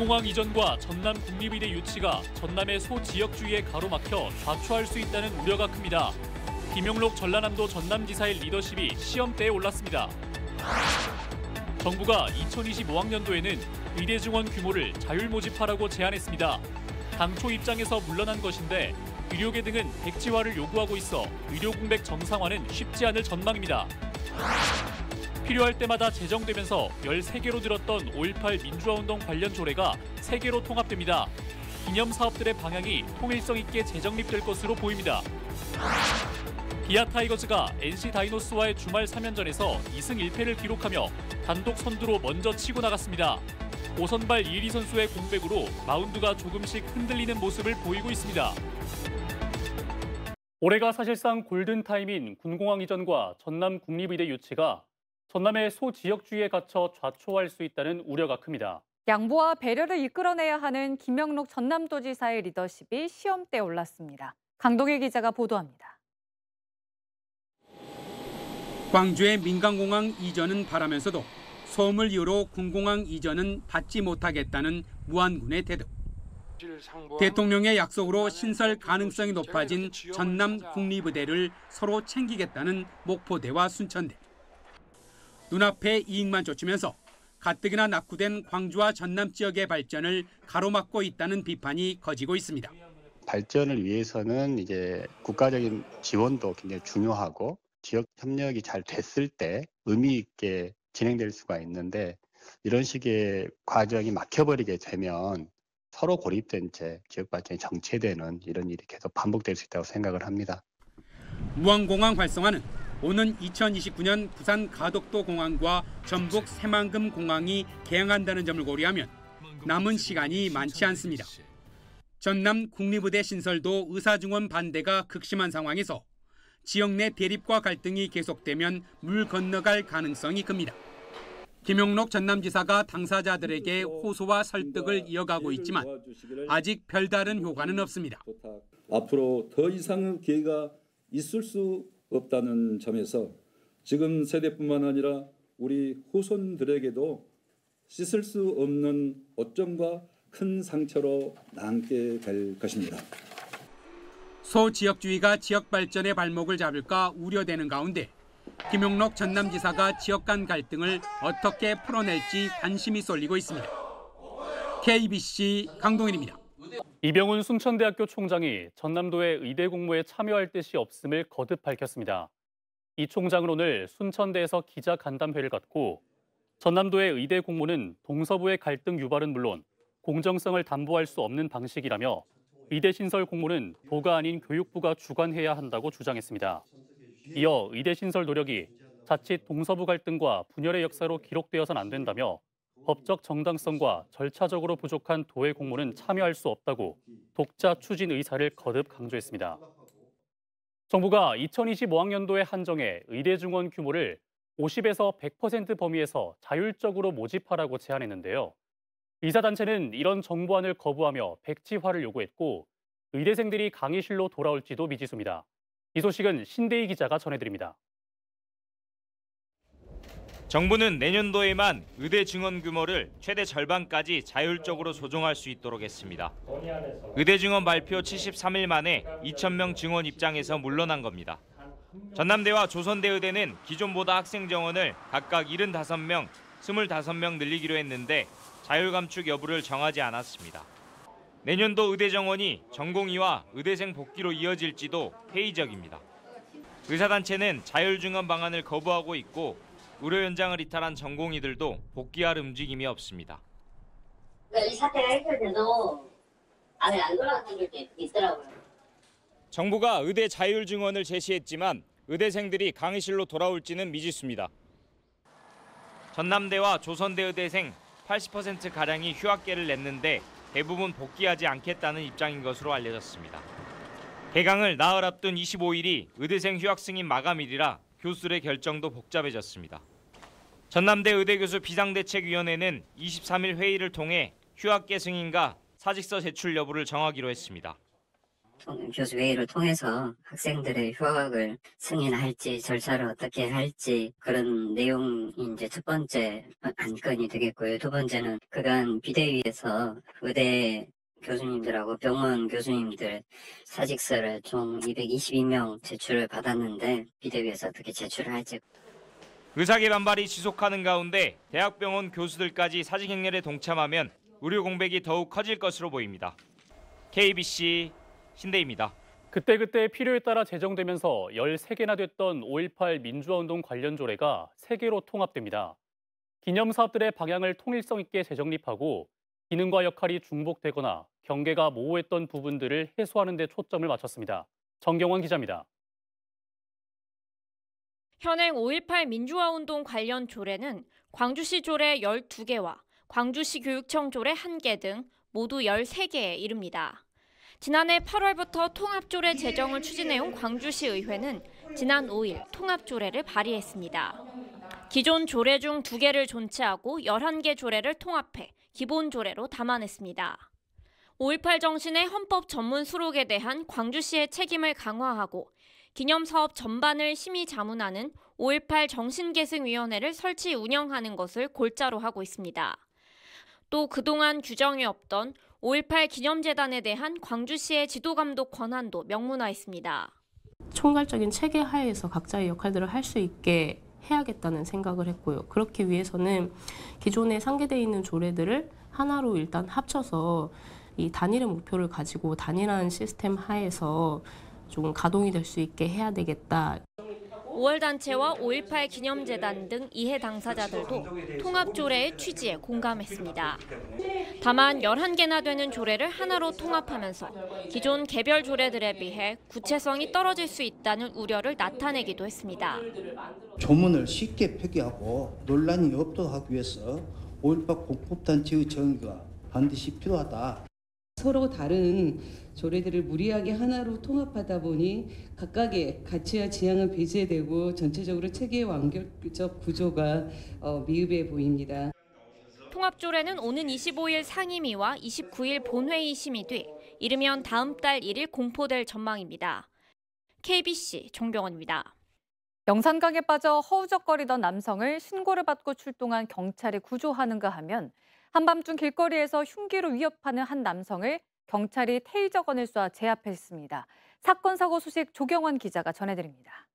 인공항 이전과 전남 국립의대 유치가 전남의 소지역주의에 가로막혀 좌초할 수 있다는 우려가 큽니다. 김용록 전라남도 전남지사의 리더십이 시험대에 올랐습니다. 정부가 2025학년도에는 의대 증원 규모를 자율 모집하라고 제안했습니다. 당초 입장에서 물러난 것인데 의료계 등은 백지화를 요구하고 있어 의료 공백 정상화는 쉽지 않을 전망입니다. 필요할 때마다 제정되면서 13개로 늘었던 5.18 민주화운동 관련 조례가 3개로 통합됩니다. 기념 사업들의 방향이 통일성 있게 재정립될 것으로 보입니다. 기아 타이거즈가 NC 다이노스와의 주말 3연전에서 2승 1패를 기록하며 단독 선두로 먼저 치고 나갔습니다. 오선발 이의리 선수의 공백으로 마운드가 조금씩 흔들리는 모습을 보이고 있습니다. 올해가 사실상 골든타임인 군공항 이전과 전남 국립의대 유치가 전남의 소지역주의에 갇혀 좌초할 수 있다는 우려가 큽니다. 양보와 배려를 이끌어내야 하는 김영록 전남도지사의 리더십이 시험대에 올랐습니다. 강동일 기자가 보도합니다. 광주의 민간공항 이전은 바라면서도 소음을 이유로 군공항 이전은 받지 못하겠다는 무안군의 대등. 대통령의 약속으로 신설 가능성이 높아진 전남 국립의대를 서로 챙기겠다는 목포대와 순천대. 눈앞에 이익만 쫓으면서 가뜩이나 낙후된 광주와 전남 지역의 발전을 가로막고 있다는 비판이 커지고 있습니다. 발전을 위해서는 이제 국가적인 지원도 굉장히 중요하고 지역 협력이 잘 됐을 때 의미 있게 진행될 수가 있는데 이런 식의 과정이 막혀버리게 되면 서로 고립된 채 지역 발전이 정체되는 이런 일이 계속 반복될 수 있다고 생각을 합니다. 무안공항 활성화는 오는 2029년 부산 가덕도 공항과 전북 새만금 공항이 개항한다는 점을 고려하면 남은 시간이 많지 않습니다. 전남 국립의대 신설도 의사 증원 반대가 극심한 상황에서 지역 내 대립과 갈등이 계속되면 물 건너갈 가능성이 큽니다. 김용록 전남지사가 당사자들에게 호소와 설득을 이어가고 있지만 아직 별다른 효과는 없습니다. 앞으로 더 이상의 기회가 있을 수 없다는 점에서 지금 세대뿐만 아니라 우리 후손들에게도 씻을 수 없는 어점과 큰 상처로 남게 될 것입니다. 소지역주의가 지역 발전의 발목을 잡을까 우려되는 가운데 김용록 전남지사가 지역 간 갈등을 어떻게 풀어낼지 관심이 쏠리고 있습니다. KBC 강동일입니다. 이병훈 순천대학교 총장이 전남도의 의대 공모에 참여할 뜻이 없음을 거듭 밝혔습니다. 이 총장은 오늘 순천대에서 기자 간담회를 갖고 전남도의 의대 공모는 동서부의 갈등 유발은 물론 공정성을 담보할 수 없는 방식이라며 의대 신설 공모는 도가 아닌 교육부가 주관해야 한다고 주장했습니다. 이어 의대 신설 노력이 자칫 동서부 갈등과 분열의 역사로 기록되어선 안 된다며 법적 정당성과 절차적으로 부족한 도의 공모는 참여할 수 없다고 독자 추진 의사를 거듭 강조했습니다. 정부가 2025학년도에 한정해 의대 증원 규모를 50에서 100% 범위에서 자율적으로 모집하라고 제안했는데요. 의사단체는 이런 정부안을 거부하며 백지화를 요구했고 의대생들이 강의실로 돌아올지도 미지수입니다. 이 소식은 신대희 기자가 전해드립니다. 정부는 내년도에만 의대 증원 규모를 최대 절반까지 자율적으로 조정할 수 있도록 했습니다. 의대 증원 발표 73일 만에 2,000명 증원 입장에서 물러난 겁니다. 전남대와 조선대 의대는 기존보다 학생 정원을 각각 75명, 25명 늘리기로 했는데 자율 감축 여부를 정하지 않았습니다. 내년도 의대 정원이 전공의와 의대생 복귀로 이어질지도 회의적입니다. 의사단체는 자율 증원 방안을 거부하고 있고 의료 현장을 이탈한 전공의들도 복귀할 움직임이 없습니다. 그러니까 이 사태가 해결돼도 안에 안 돌아가는 게 있더라고요. 정부가 의대 자율 증원을 제시했지만 의대생들이 강의실로 돌아올지는 미지수입니다. 전남대와 조선대 의대생 80% 가량이 휴학계를 냈는데 대부분 복귀하지 않겠다는 입장인 것으로 알려졌습니다. 개강을 나흘 앞둔 25일이 의대생 휴학 승인 마감일이라 교수들의 결정도 복잡해졌습니다. 전남대 의대교수 비상대책위원회는 23일 회의를 통해 휴학계 승인과 사직서 제출 여부를 정하기로 했습니다. 교수회의를 통해서 학생들의 휴학을 승인할지 절차를 어떻게 할지 그런 내용이 이제 첫 번째 안건이 되겠고요. 두 번째는 그간 비대위에서 의대 교수님들하고 병원 교수님들 사직서를 총 222명 제출을 받았는데 비대위에서 어떻게 제출을 할지. 의사계 반발이 지속하는 가운데 대학병원 교수들까지 사직 행렬에 동참하면 의료 공백이 더욱 커질 것으로 보입니다. KBC 신대입니다. 그때그때 필요에 따라 제정되면서 13개나 됐던 5.18 민주화운동 관련 조례가 3개로 통합됩니다. 기념사업들의 방향을 통일성 있게 재정립하고 기능과 역할이 중복되거나 경계가 모호했던 부분들을 해소하는 데 초점을 맞췄습니다. 정경원 기자입니다. 현행 5.18 민주화운동 관련 조례는 광주시 조례 12개와 광주시 교육청 조례 1개 등 모두 13개에 이릅니다. 지난해 8월부터 통합조례 제정을 추진해온 광주시의회는 지난 5일 통합조례를 발의했습니다. 기존 조례 중 2개를 존치하고 11개 조례를 통합해 기본조례로 담아냈습니다. 5.18 정신의 헌법 전문 수록에 대한 광주시의 책임을 강화하고 기념사업 전반을 심의 자문하는 5.18 정신계승위원회를 설치 운영하는 것을 골자로 하고 있습니다. 또 그동안 규정이 없던 5.18 기념재단에 대한 광주시의 지도감독 권한도 명문화했습니다. 총괄적인 체계 하에서 각자의 역할들을 할 수 있게 해야겠다는 생각을 했고요. 그렇기 위해서는 기존에 상계되어 있는 조례들을 하나로 일단 합쳐서 이 단일의 목표를 가지고 단일한 시스템 하에서 조금 가동이 될 수 있게 해야 되겠다. 5월 단체와 5.18 기념재단 등 이해 당사자들도 통합조례의 취지에 공감했습니다. 다만 11개나 되는 조례를 하나로 통합하면서 기존 개별 조례들에 비해 구체성이 떨어질 수 있다는 우려를 나타내기도 했습니다. 조문을 쉽게 폐기하고 논란이 없도록 하기 위해서 5.18 공법단체의 정의가 반드시 필요하다. 서로 다른 조례들을 무리하게 하나로 통합하다 보니 각각의 가치와 지향은 배제되고 전체적으로 체계의 완결적 구조가 미흡해 보입니다. 통합조례는 오는 25일 상임위와 29일 본회의 심의돼 이르면 다음 달 1일 공포될 전망입니다. KBC 정경원입니다. 영산강에 빠져 허우적거리던 남성을 신고를 받고 출동한 경찰이 구조하는가 하면 한밤중 길거리에서 흉기로 위협하는 한 남성을 경찰이 테이저건을 쏴 제압했습니다. 사건 사고 소식 조경원 기자가 전해드립니다.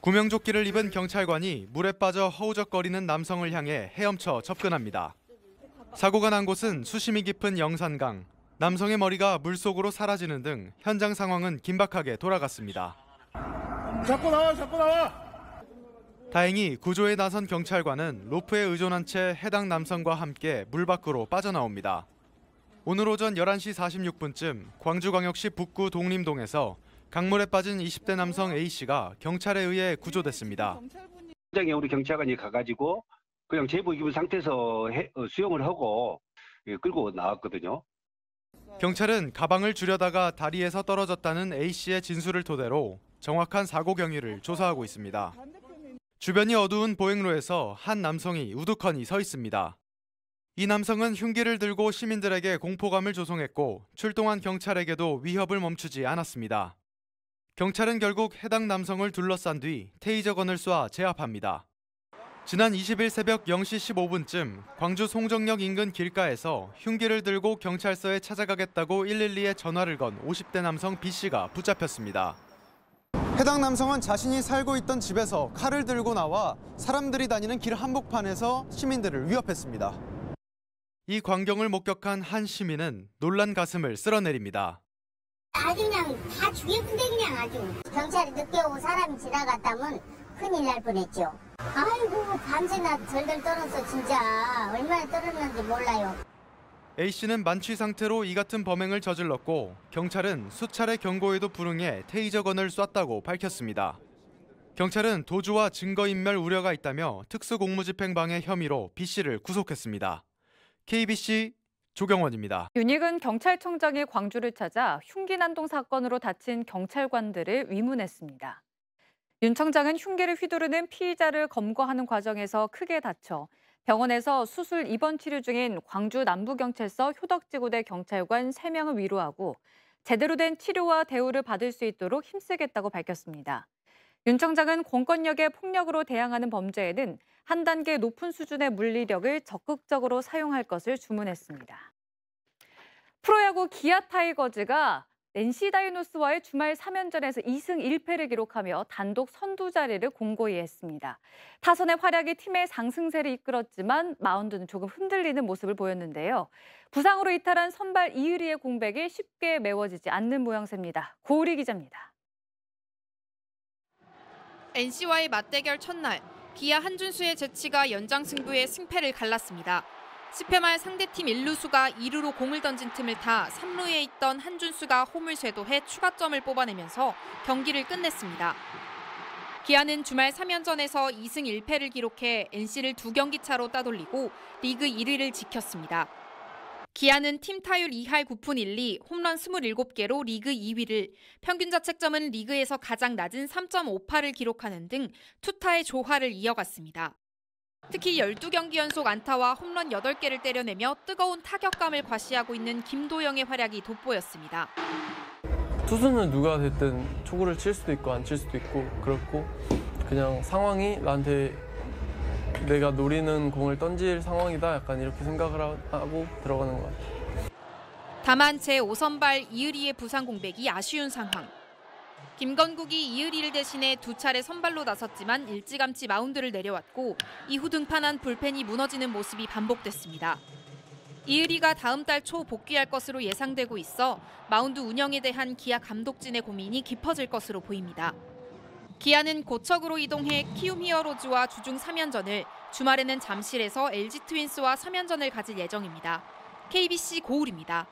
구명조끼를 입은 경찰관이 물에 빠져 허우적거리는 남성을 향해 헤엄쳐 접근합니다. 사고가 난 곳은 수심이 깊은 영산강. 남성의 머리가 물속으로 사라지는 등 현장 상황은 긴박하게 돌아갔습니다. 잡고 나와, 잡고 나와! 다행히 구조에 나선 경찰관은 로프에 의존한 채 해당 남성과 함께 물 밖으로 빠져나옵니다. 오늘 오전 11시 46분쯤 광주광역시 북구 독림동에서 강물에 빠진 20대 남성 A씨가 경찰에 의해 구조됐습니다. 현장에 우리 경찰관이 가가지고 그냥 제복 입은 상태에서 수영을 하고 끌고 나왔거든요. 경찰은 가방을 주려다가 다리에서 떨어졌다는 A씨의 진술을 토대로 정확한 사고 경위를 조사하고 있습니다. 주변이 어두운 보행로에서 한 남성이 우두커니 서 있습니다. 이 남성은 흉기를 들고 시민들에게 공포감을 조성했고 출동한 경찰에게도 위협을 멈추지 않았습니다. 경찰은 결국 해당 남성을 둘러싼 뒤 테이저건을 쏴 제압합니다. 지난 20일 새벽 0시 15분쯤 광주 송정역 인근 길가에서 흉기를 들고 경찰서에 찾아가겠다고 112에 전화를 건 50대 남성 B씨가 붙잡혔습니다. 해당 남성은 자신이 살고 있던 집에서 칼을 들고 나와 사람들이 다니는 길 한복판에서 시민들을 위협했습니다. 이 광경을 목격한 한 시민은 놀란 가슴을 쓸어내립니다. 아주 그냥 다 죽였는데 그냥 아주. 경찰이 늦게 오고 사람이 지나갔다면 큰일 날 뻔했죠. 아이고 밤새나 덜덜 떨어서 진짜 얼마나 떨었는지 몰라요. A씨는 만취 상태로 이 같은 범행을 저질렀고 경찰은 수차례 경고에도 불응해 테이저건을 쐈다고 밝혔습니다. 경찰은 도주와 증거인멸 우려가 있다며 특수공무집행방해 혐의로 B씨를 구속했습니다. KBC 조경원입니다. 윤익은 경찰청장이 광주를 찾아 흉기난동 사건으로 다친 경찰관들을 위문했습니다. 윤 청장은 흉기를 휘두르는 피의자를 검거하는 과정에서 크게 다쳐 병원에서 수술 입원 치료 중인 광주 남부경찰서 효덕지구대 경찰관 3명을 위로하고 제대로 된 치료와 대우를 받을 수 있도록 힘쓰겠다고 밝혔습니다. 윤 청장은 공권력의 폭력으로 대항하는 범죄에는 한 단계 높은 수준의 물리력을 적극적으로 사용할 것을 주문했습니다. 프로야구 기아 타이거즈가 낸시 다이노스와의 주말 3연전에서 2승 1패를 기록하며 단독 선두 자리를 공고히 했습니다. 타선의 활약이 팀의 상승세를 이끌었지만 마운드는 조금 흔들리는 모습을 보였는데요. 부상으로 이탈한 선발 이의리의 공백이 쉽게 메워지지 않는 모양새입니다. 고우리 기자입니다. NC와의 맞대결 첫날, 기아 한준수의 재치가 연장 승부에 승패를 갈랐습니다. 10회 말 상대팀 1루수가 2루로 공을 던진 틈을 타 3루에 있던 한준수가 홈을 쇄도해 추가점을 뽑아내면서 경기를 끝냈습니다. 기아는 주말 3연전에서 2승 1패를 기록해 NC를 2경기 차로 따돌리고 리그 1위를 지켰습니다. 기아는 팀 타율 2할 9푼 1리, 홈런 27개로 리그 2위를, 평균 자책점은 리그에서 가장 낮은 3.58을 기록하는 등 투타의 조화를 이어갔습니다. 특히 12경기 연속 안타와 홈런 8개를 때려내며 뜨거운 타격감을 과시하고 있는 김도영의 활약이 돋보였습니다. 투수는 누가 됐든 초구를 칠 수도 있고 안 칠 수도 있고 그렇고, 그냥 상황이 나한테 내가 노리는 공을 던질 상황이다, 약간 이렇게 생각을 하고 들어가는 것 같아요. 다만 제5선발 이의리의 부상 공백이 아쉬운 상황. 김건국이 이의리를 대신해 2차례 선발로 나섰지만 일찌감치 마운드를 내려왔고, 이후 등판한 불펜이 무너지는 모습이 반복됐습니다. 이의리가 다음 달 초 복귀할 것으로 예상되고 있어 마운드 운영에 대한 기아 감독진의 고민이 깊어질 것으로 보입니다. 기아는 고척으로 이동해 키움 히어로즈와 주중 3연전을, 주말에는 잠실에서 LG 트윈스와 3연전을 가질 예정입니다. KBC 고울입니다.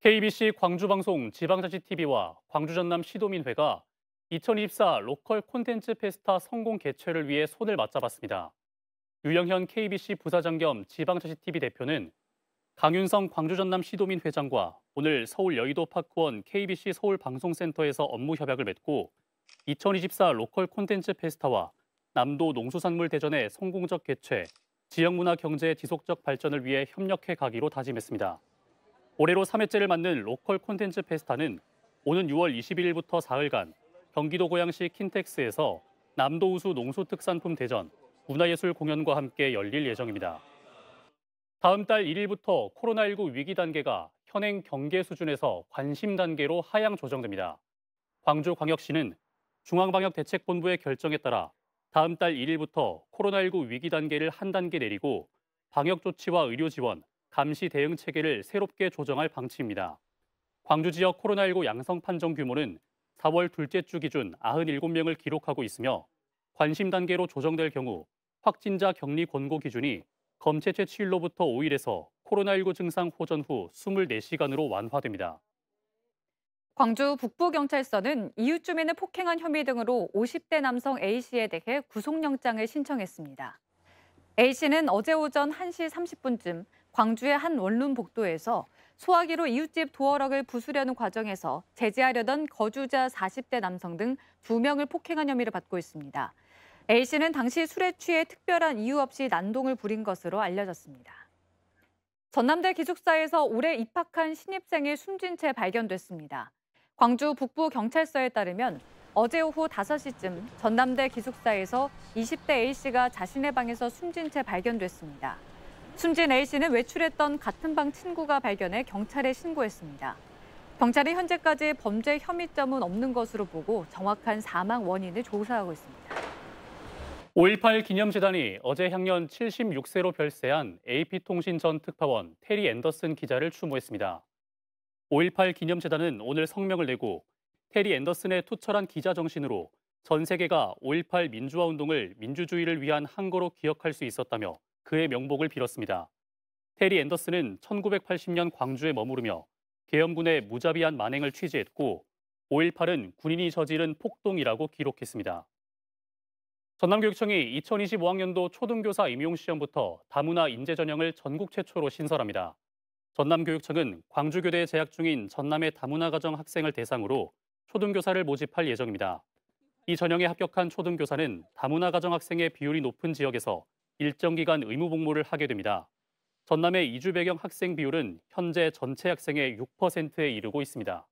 KBC 광주방송 지방자치TV와 광주전남시도민회가 2024 로컬 콘텐츠 페스타 성공 개최를 위해 손을 맞잡았습니다. 유영현 KBC 부사장 겸 지방자치TV 대표는 강윤성 광주전남시도민회장과 오늘 서울 여의도 파크원 KBC 서울방송센터에서 업무 협약을 맺고 2024 로컬 콘텐츠 페스타와 남도 농수산물대전의 성공적 개최, 지역문화 경제의 지속적 발전을 위해 협력해 가기로 다짐했습니다. 올해로 3회째를 맞는 로컬 콘텐츠 페스타는 오는 6월 21일부터 4일간 경기도 고양시 킨텍스에서 남도우수 농수특산품 대전, 문화예술 공연과 함께 열릴 예정입니다. 다음 달 1일부터 코로나19 위기 단계가 현행 경계 수준에서 관심 단계로 하향 조정됩니다. 광주광역시는 중앙방역대책본부의 결정에 따라 다음 달 1일부터 코로나19 위기 단계를 한 단계 내리고 방역조치와 의료지원, 감시 대응 체계를 새롭게 조정할 방침입니다. 광주 지역 코로나19 양성 판정 규모는 4월 둘째 주 기준 97명을 기록하고 있으며, 관심 단계로 조정될 경우 확진자 격리 권고 기준이 검체 채취일로부터 5일에서 코로나19 증상 호전 후 24시간으로 완화됩니다. 광주 북부경찰서는 이웃 주민을 폭행한 혐의 등으로 50대 남성 A씨에 대해 구속영장을 신청했습니다. A씨는 어제 오전 1시 30분쯤 광주의 한 원룸 복도에서 소화기로 이웃집 도어락을 부수려는 과정에서 제지하려던 거주자 40대 남성 등 2명을 폭행한 혐의를 받고 있습니다. A씨는 당시 술에 취해 특별한 이유 없이 난동을 부린 것으로 알려졌습니다. 전남대 기숙사에서 올해 입학한 신입생이 숨진 채 발견됐습니다. 광주 북부경찰서에 따르면 어제 오후 5시쯤 전남대 기숙사에서 20대 A씨가 자신의 방에서 숨진 채 발견됐습니다. 숨진 A씨는 외출했던 같은 방 친구가 발견해 경찰에 신고했습니다. 경찰이 현재까지 범죄 혐의점은 없는 것으로 보고 정확한 사망 원인을 조사하고 있습니다. 5.18 기념재단이 어제 향년 76세로 별세한 AP통신 전 특파원 테리 앤더슨 기자를 추모했습니다. 5.18 기념재단은 오늘 성명을 내고 테리 앤더슨의 투철한 기자 정신으로 전 세계가 5.18 민주화운동을 민주주의를 위한 항거로 기억할 수 있었다며 그의 명복을 빌었습니다. 테리 앤더슨은 1980년 광주에 머무르며 계엄군의 무자비한 만행을 취재했고, 5.18은 군인이 저지른 폭동이라고 기록했습니다. 전남교육청이 2025학년도 초등교사 임용시험부터 다문화 인재 전형을 전국 최초로 신설합니다. 전남교육청은 광주교대에 재학 중인 전남의 다문화 가정 학생을 대상으로 초등교사를 모집할 예정입니다. 이 전형에 합격한 초등교사는 다문화 가정 학생의 비율이 높은 지역에서 일정 기간 의무 복무를 하게 됩니다. 전남의 이주 배경 학생 비율은 현재 전체 학생의 6%에 이르고 있습니다.